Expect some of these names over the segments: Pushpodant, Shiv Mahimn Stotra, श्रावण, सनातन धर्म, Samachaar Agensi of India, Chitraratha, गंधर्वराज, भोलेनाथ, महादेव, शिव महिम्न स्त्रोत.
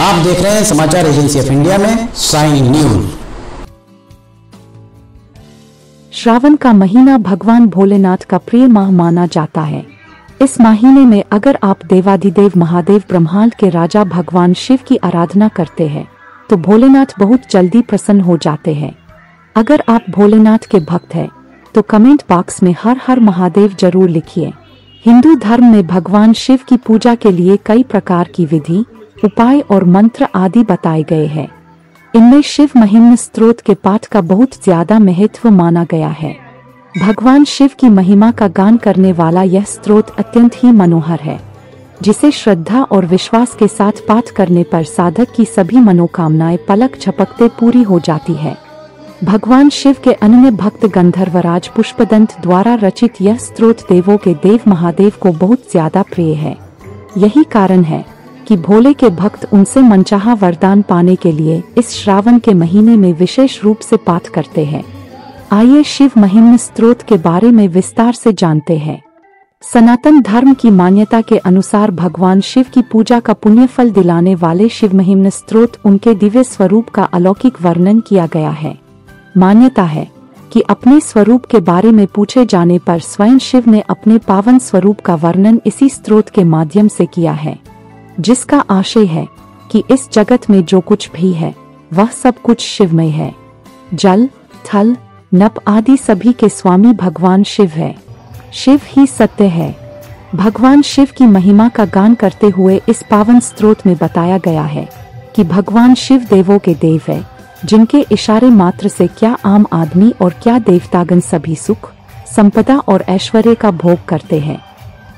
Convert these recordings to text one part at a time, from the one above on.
आप देख रहे हैं समाचार एजेंसी ऑफ इंडिया में साइन न्यूज। श्रावण का महीना भगवान भोलेनाथ का प्रिय माह माना जाता है। इस महीने में अगर आप देवाधिदेव महादेव ब्रह्मांड के राजा भगवान शिव की आराधना करते हैं तो भोलेनाथ बहुत जल्दी प्रसन्न हो जाते हैं। अगर आप भोलेनाथ के भक्त हैं तो कमेंट बॉक्स में हर हर महादेव जरूर लिखिए। हिंदू धर्म में भगवान शिव की पूजा के लिए कई प्रकार की विधि, उपाय और मंत्र आदि बताए गए हैं। इनमें शिव महिम्न स्त्रोत के पाठ का बहुत ज्यादा महत्व माना गया है। भगवान शिव की महिमा का गान करने वाला यह स्त्रोत अत्यंत ही मनोहर है, जिसे श्रद्धा और विश्वास के साथ पाठ करने पर साधक की सभी मनोकामनाएं पलक झपकते पूरी हो जाती है। भगवान शिव के अन्य भक्त गंधर्वराज पुष्पदंत द्वारा रचित यह स्त्रोत देवों के देव महादेव को बहुत ज्यादा प्रिय है। यही कारण है कि भोले के भक्त उनसे मनचाहा वरदान पाने के लिए इस श्रावण के महीने में विशेष रूप से पाठ करते हैं। आइए शिव महिम्न स्त्रोत के बारे में विस्तार से जानते हैं। सनातन धर्म की मान्यता के अनुसार भगवान शिव की पूजा का पुण्य फल दिलाने वाले शिव महिम्न स्त्रोत उनके दिव्य स्वरूप का अलौकिक वर्णन किया गया है। मान्यता है कि अपने स्वरूप के बारे में पूछे जाने पर स्वयं शिव ने अपने पावन स्वरूप का वर्णन इसी स्त्रोत के माध्यम से किया है, जिसका आशय है कि इस जगत में जो कुछ भी है वह सब कुछ शिवमय है। जल, थल, नभ आदि सभी के स्वामी भगवान शिव है। शिव ही सत्य है। भगवान शिव की महिमा का गान करते हुए इस पावन स्त्रोत में बताया गया है कि भगवान शिव देवों के देव है, जिनके इशारे मात्र से क्या आम आदमी और क्या देवतागण सभी सुख, संपदा और ऐश्वर्य का भोग करते हैं।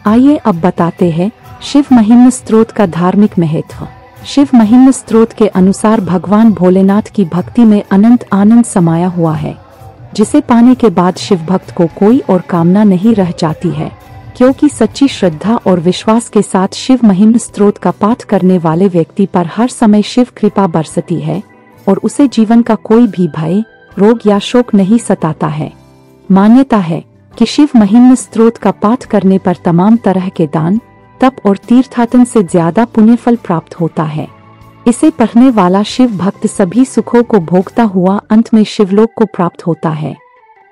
आइए अब बताते हैं शिव महिम्न स्त्रोत का धार्मिक महत्व। शिव महिम्न स्त्रोत के अनुसार भगवान भोलेनाथ की भक्ति में अनंत आनंद समाया हुआ है, जिसे पाने के बाद शिव भक्त को कोई और कामना नहीं रह जाती है, क्योंकि सच्ची श्रद्धा और विश्वास के साथ शिव महिम्न स्त्रोत का पाठ करने वाले व्यक्ति पर हर समय शिव कृपा बरसती है और उसे जीवन का कोई भी भय, रोग या शोक नहीं सताता है। मान्यता है कि शिव महिम्न स्त्रोत का पाठ करने पर तमाम तरह के दान, तप और तीर्थाटन से ज्यादा पुण्यफल प्राप्त होता है। इसे पढ़ने वाला शिव भक्त सभी सुखों को भोगता हुआ अंत में शिवलोक को प्राप्त होता है।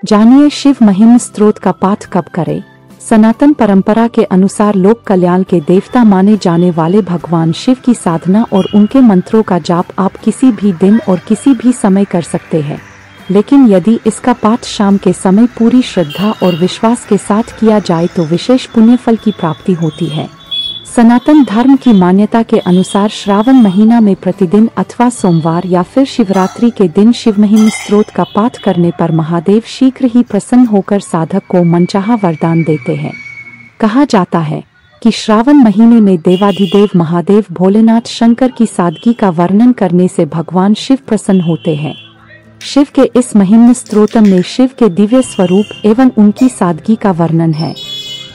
जानिए शिव महिम्न स्त्रोत का पाठ कब करें। सनातन परंपरा के अनुसार लोक कल्याण के देवता माने जाने वाले भगवान शिव की साधना और उनके मंत्रों का जाप आप किसी भी दिन और किसी भी समय कर सकते हैं, लेकिन यदि इसका पाठ शाम के समय पूरी श्रद्धा और विश्वास के साथ किया जाए तो विशेष पुण्यफल की प्राप्ति होती है। सनातन धर्म की मान्यता के अनुसार श्रावण महीना में प्रतिदिन अथवा सोमवार या फिर शिवरात्रि के दिन शिव महिम्न स्त्रोत का पाठ करने पर महादेव शीघ्र ही प्रसन्न होकर साधक को मनचाहा वरदान देते हैं। कहा जाता है कि श्रावण महीने में देवाधिदेव महादेव भोलेनाथ शंकर की सादगी का वर्णन करने से भगवान शिव प्रसन्न होते हैं। शिव के इस महिम्न स्त्रोतम में शिव के दिव्य स्वरूप एवं उनकी सादगी का वर्णन है।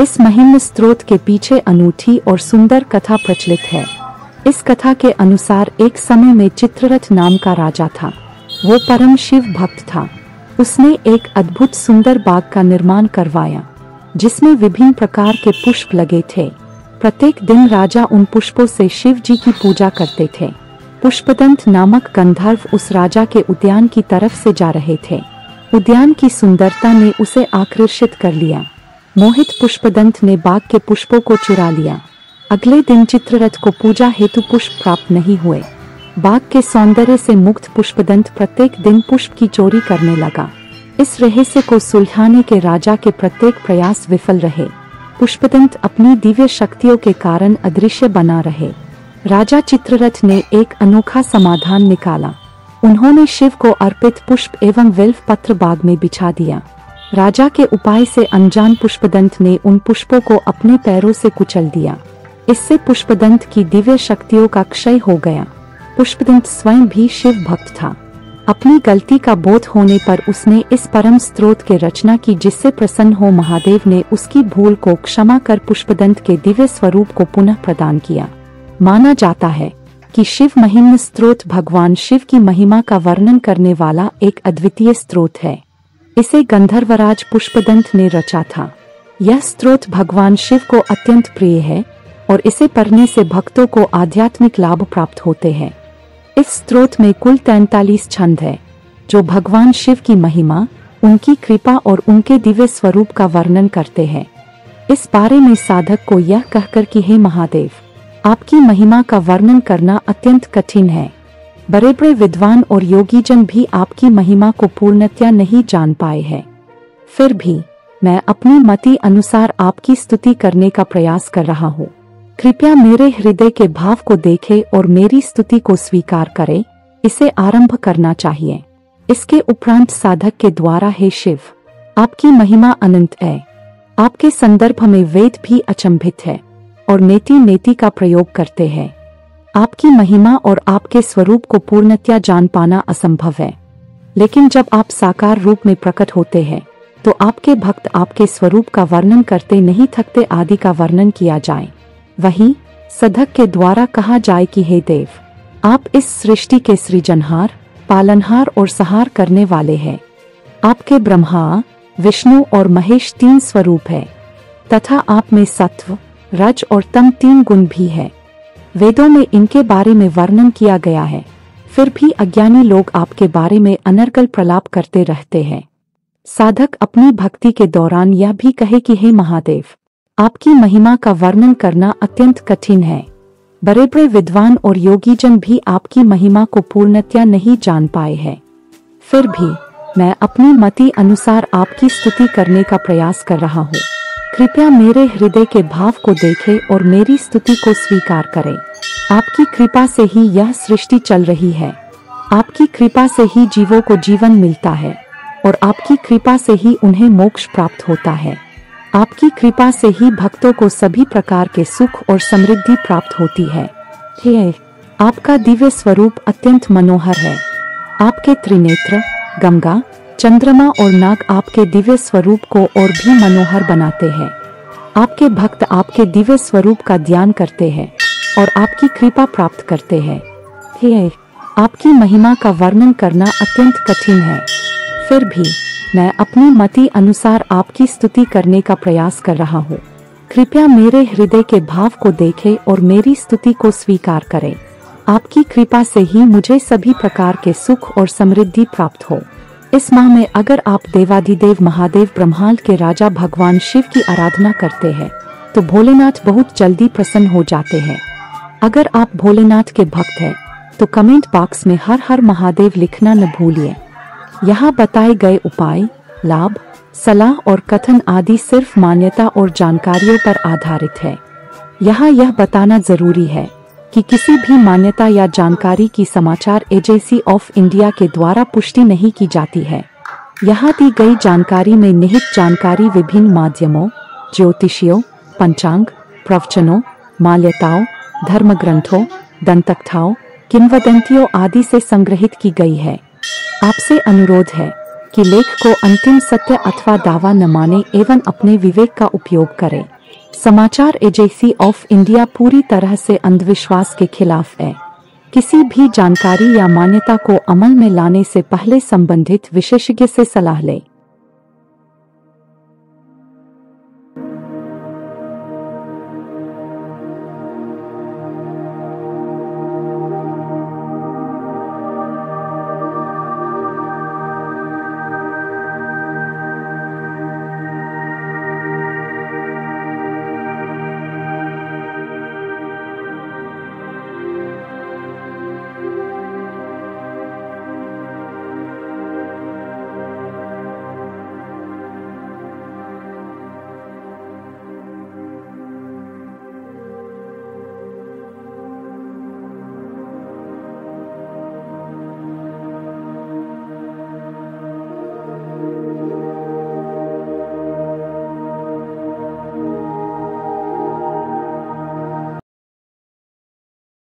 इस महिम्न स्त्रोत के पीछे अनूठी और सुंदर कथा प्रचलित है। इस कथा के अनुसार एक समय में चित्ररथ नाम का राजा था। वो परम शिव भक्त था। उसने एक अद्भुत सुंदर बाग का निर्माण करवाया, जिसमें विभिन्न प्रकार के पुष्प लगे थे। प्रत्येक दिन राजा उन पुष्पों से शिव जी की पूजा करते थे। पुष्पदंत नामक गंधर्व उस राजा के उद्यान की तरफ से जा रहे थे। उद्यान की सुंदरता ने उसे आकर्षित कर लिया। मोहित पुष्पदंत ने बाग के पुष्पों को चुरा लिया। अगले दिन चित्ररथ को पूजा हेतु पुष्प प्राप्त नहीं हुए। बाग के सौंदर्य से मुक्त पुष्पदंत प्रत्येक दिन पुष्प की चोरी करने लगा। इस रहस्य को सुलझाने के राजा के प्रत्येक प्रयास विफल रहे। पुष्पदंत अपनी दिव्य शक्तियों के कारण अदृश्य बना रहे। राजा चित्ररथ ने एक अनोखा समाधान निकाला। उन्होंने शिव को अर्पित पुष्प एवं बेल पत्र बाग में बिछा दिया। राजा के उपाय से अनजान पुष्पदंत ने उन पुष्पों को अपने पैरों से कुचल दिया। इससे पुष्पदंत की दिव्य शक्तियों का क्षय हो गया। पुष्पदंत स्वयं भी शिव भक्त था। अपनी गलती का बोध होने पर उसने इस परम स्त्रोत के रचना की, जिससे प्रसन्न हो महादेव ने उसकी भूल को क्षमा कर पुष्पदंत के दिव्य स्वरूप को पुनः प्रदान किया। माना जाता है कि शिव महिम्न स्त्रोत भगवान शिव की महिमा का वर्णन करने वाला एक अद्वितीय स्त्रोत है। इसे गंधर्वराज पुष्पदंत ने रचा था। यह स्त्रोत भगवान शिव को अत्यंत प्रिय है और इसे पढ़ने से भक्तों को आध्यात्मिक लाभ प्राप्त होते हैं। इस स्त्रोत में कुल 43 छंद है जो भगवान शिव की महिमा, उनकी कृपा और उनके दिव्य स्वरूप का वर्णन करते हैं। इस बारे में साधक को यह कहकर कि हे महादेव, आपकी महिमा का वर्णन करना अत्यंत कठिन है, बड़े बड़े विद्वान और योगीजन भी आपकी महिमा को पूर्णतया नहीं जान पाए हैं, फिर भी मैं अपनी मति अनुसार आपकी स्तुति करने का प्रयास कर रहा हूँ। कृपया मेरे हृदय के भाव को देखें और मेरी स्तुति को स्वीकार करें। इसे आरंभ करना चाहिए। इसके उपरांत साधक के द्वारा हे शिव, आपकी महिमा अनंत है, आपके संदर्भ में वेद भी अचंभित है और नेति नेति का प्रयोग करते हैं। आपकी महिमा और आपके स्वरूप को पूर्णतया जान पाना असंभव है, लेकिन जब आप साकार रूप में प्रकट होते हैं तो आपके भक्त आपके स्वरूप का वर्णन करते नहीं थकते आदि का वर्णन किया जाए। वहीं साधक के द्वारा कहा जाए कि हे देव, आप इस सृष्टि के सृजनहार, पालनहार और सहार करने वाले हैं। आपके ब्रह्मा, विष्णु और महेश 3 स्वरूप है तथा आप में सत्व, रज और तम 3 गुण भी है। वेदों में इनके बारे में वर्णन किया गया है, फिर भी अज्ञानी लोग आपके बारे में अनर्गल प्रलाप करते रहते हैं। साधक अपनी भक्ति के दौरान यह भी कहे कि हे महादेव, आपकी महिमा का वर्णन करना अत्यंत कठिन है, बड़े बड़े विद्वान और योगीजन भी आपकी महिमा को पूर्णतया नहीं जान पाए हैं, फिर भी मैं अपनी मति अनुसार आपकी स्तुति करने का प्रयास कर रहा हूँ। कृपया मेरे हृदय के भाव को देखें और मेरी स्तुति को स्वीकार करें। आपकी कृपा से ही यह सृष्टि चल रही है, आपकी कृपा से ही जीवों को जीवन मिलता है और आपकी कृपा से ही उन्हें मोक्ष प्राप्त होता है। आपकी कृपा से ही भक्तों को सभी प्रकार के सुख और समृद्धि प्राप्त होती है। हे, आपका दिव्य स्वरूप अत्यंत मनोहर है। आपके त्रिनेत्र, गंगा, चंद्रमा और नाग आपके दिव्य स्वरूप को और भी मनोहर बनाते हैं। आपके भक्त आपके दिव्य स्वरूप का ध्यान करते हैं और आपकी कृपा प्राप्त करते हैं। हे, आपकी महिमा का वर्णन करना अत्यंत कठिन है, फिर भी मैं अपनी मति अनुसार आपकी स्तुति करने का प्रयास कर रहा हूँ। कृपया मेरे हृदय के भाव को देखें और मेरी स्तुति को स्वीकार करें। आपकी कृपा से ही मुझे सभी प्रकार के सुख और समृद्धि प्राप्त हो। इस माह में अगर आप देवाधिदेव महादेव ब्रह्मांड के राजा भगवान शिव की आराधना करते हैं तो भोलेनाथ बहुत जल्दी प्रसन्न हो जाते हैं। अगर आप भोलेनाथ के भक्त हैं तो कमेंट बॉक्स में हर हर महादेव लिखना न भूलिए। यहाँ बताए गए उपाय, लाभ, सलाह और कथन आदि सिर्फ मान्यता और जानकारियों पर आधारित है। यहाँ यह बताना जरूरी है कि किसी भी मान्यता या जानकारी की समाचार एजेंसी ऑफ इंडिया के द्वारा पुष्टि नहीं की जाती है। यहाँ दी गई जानकारी में निहित जानकारी विभिन्न माध्यमों, ज्योतिषियों, पंचांग, प्रवचनों, मान्यताओं, धर्म ग्रंथों, दंतकथाओं, किंवदंतियों आदि से संग्रहित की गई है। आपसे अनुरोध है कि लेख को अंतिम सत्य अथवा दावा न माने एवं अपने विवेक का उपयोग करें। समाचार एजेंसी ऑफ इंडिया पूरी तरह से अंधविश्वास के खिलाफ है। किसी भी जानकारी या मान्यता को अमल में लाने से पहले संबंधित विशेषज्ञ से सलाह लें।